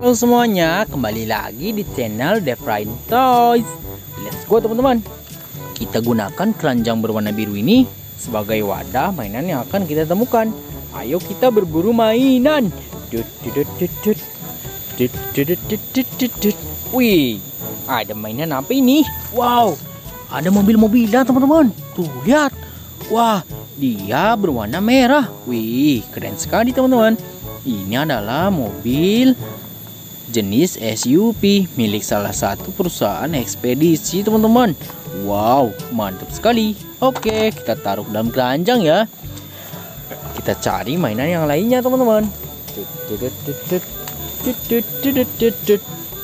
Halo semuanya, kembali lagi di channel The Devrain Toys. Let's go teman-teman. Kita gunakan keranjang berwarna biru ini sebagai wadah mainan yang akan kita temukan. Ayo kita berburu mainan. Wih, ada mainan apa ini? Wow, ada mobil-mobilan teman-teman. Tuh lihat. Wah, dia berwarna merah. Wih, keren sekali teman-teman. Ini adalah mobil jenis SUV milik salah satu perusahaan ekspedisi teman-teman. Wow, mantap sekali. Oke, kita taruh dalam keranjang ya. Kita cari mainan yang lainnya teman-teman.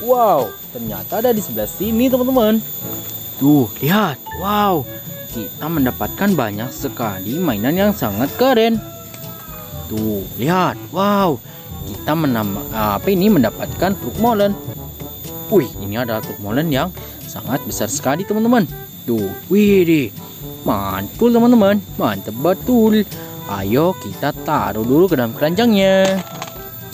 Wow, ternyata ada di sebelah sini teman-teman. Tuh lihat, wow, kita mendapatkan banyak sekali mainan yang sangat keren. Tuh lihat, wow, kita mendapatkan truk molen. Wih, ini adalah truk molen yang sangat besar sekali teman-teman. Tuh, wih deh, mantul teman-teman, mantap betul. Ayo kita taruh dulu ke dalam keranjangnya.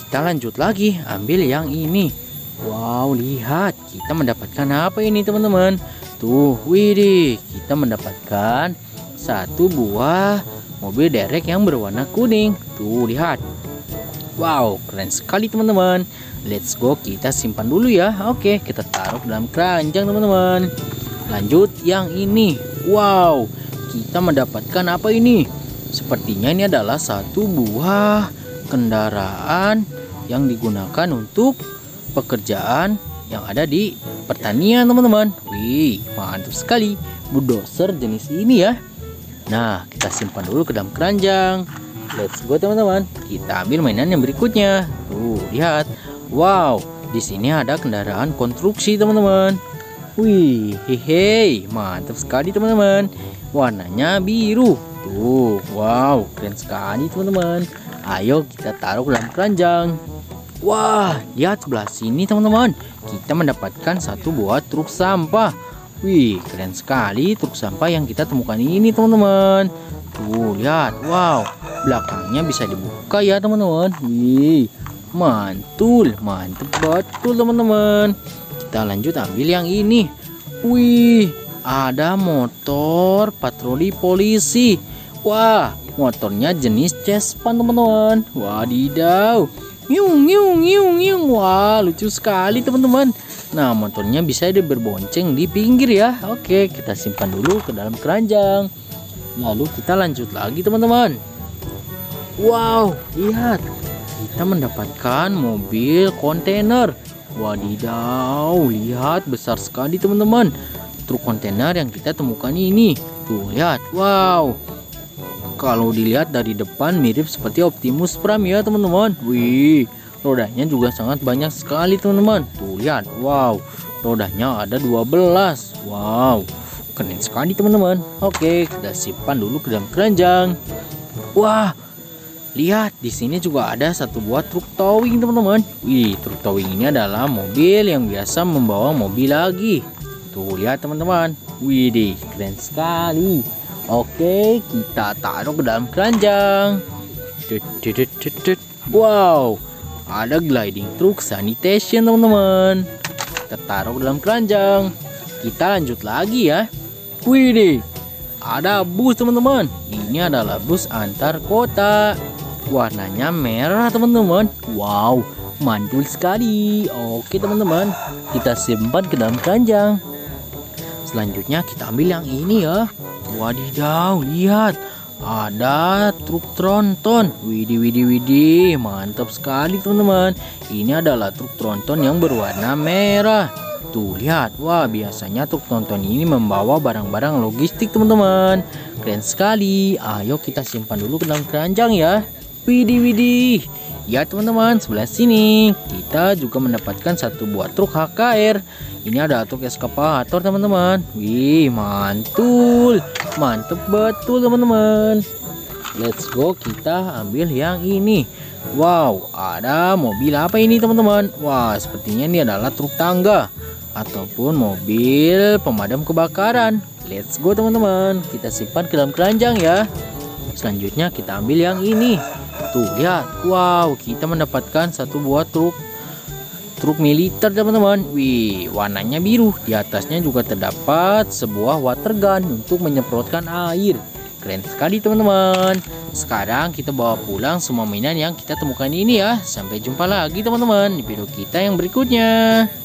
Kita lanjut lagi, ambil yang ini. Wow, lihat, kita mendapatkan apa ini teman-teman? Tuh, wih deh, kita mendapatkan satu buah mobil derek yang berwarna kuning. Tuh lihat. Wow, keren sekali teman-teman. Let's go, kita simpan dulu ya. Oke, kita taruh dalam keranjang teman-teman. Lanjut yang ini. Wow, kita mendapatkan apa ini? Sepertinya ini adalah satu buah kendaraan yang digunakan untuk pekerjaan yang ada di pertanian teman-teman. Wih, mantap sekali. Bulldozer jenis ini ya. Nah, kita simpan dulu ke dalam keranjang. Let's go teman-teman. Kita ambil mainan yang berikutnya. Tuh, lihat. Wow, di sini ada kendaraan konstruksi, teman-teman. Wih, hehe, mantap sekali, teman-teman. Warnanya biru. Tuh, wow, keren sekali, teman-teman. Ayo kita taruh ke dalam keranjang. Wah, lihat sebelah sini, teman-teman. Kita mendapatkan satu buah truk sampah. Wih, keren sekali truk sampah yang kita temukan ini, teman-teman. Tuh, lihat. Wow. Belakangnya bisa dibuka ya teman-teman. Wih, mantul, mantep betul teman-teman. Kita lanjut ambil yang ini. Wih, ada motor patroli polisi. Wah, motornya jenis Cesspan teman-teman. Wadidaw, nyung nyung nyung nyung. Wah, lucu sekali teman-teman. Nah, motornya bisa diberbonceng di pinggir ya. Oke, kita simpan dulu ke dalam keranjang. Lalu kita lanjut lagi teman-teman. Wow, lihat, kita mendapatkan mobil kontainer. Wadidaw, lihat, besar sekali teman-teman. Truk kontainer yang kita temukan ini. Tuh lihat, wow. Kalau dilihat dari depan mirip seperti Optimus Prime ya teman-teman. Wih, rodanya juga sangat banyak sekali teman-teman. Tuh lihat, wow, rodanya ada 12. Wow, keren sekali teman-teman. Oke, kita simpan dulu ke dalam keranjang. Wah, lihat, di sini juga ada satu buah truk towing teman-teman. Wih, truk towing ini adalah mobil yang biasa membawa mobil lagi. Tuh lihat teman-teman. Wih deh, keren sekali. Oke, kita taruh ke dalam keranjang. Wow, ada gliding truk sanitation teman-teman. Kita taruh ke dalam keranjang. Kita lanjut lagi ya. Wih deh, ada bus teman-teman. Ini adalah bus antar kota. Warnanya merah teman-teman. Wow, mantul sekali. Oke teman-teman, kita simpan ke dalam keranjang. Selanjutnya kita ambil yang ini ya. Wadidaw, lihat, ada truk tronton. Widih widih widih, mantap sekali teman-teman. Ini adalah truk tronton yang berwarna merah. Tuh lihat, wah, biasanya truk tronton ini membawa barang-barang logistik teman-teman. Keren sekali. Ayo kita simpan dulu ke dalam keranjang ya. Widih widih. Ya teman-teman, sebelah sini kita juga mendapatkan satu buah truk HKR. Ini ada truk eskavator teman-teman. Wih, mantul, mantep betul teman-teman. Let's go, kita ambil yang ini. Wow, ada mobil apa ini teman-teman? Wah, sepertinya ini adalah truk tangga ataupun mobil pemadam kebakaran. Let's go teman-teman, kita simpan ke dalam keranjang ya. Selanjutnya kita ambil yang ini. Tuh lihat, wow, kita mendapatkan satu buah truk truk militer, teman-teman. Wih, warnanya biru. Di atasnya juga terdapat sebuah water gun untuk menyemprotkan air. Keren sekali, teman-teman. Sekarang kita bawa pulang semua mainan yang kita temukan ini ya. Sampai jumpa lagi, teman-teman, di video kita yang berikutnya.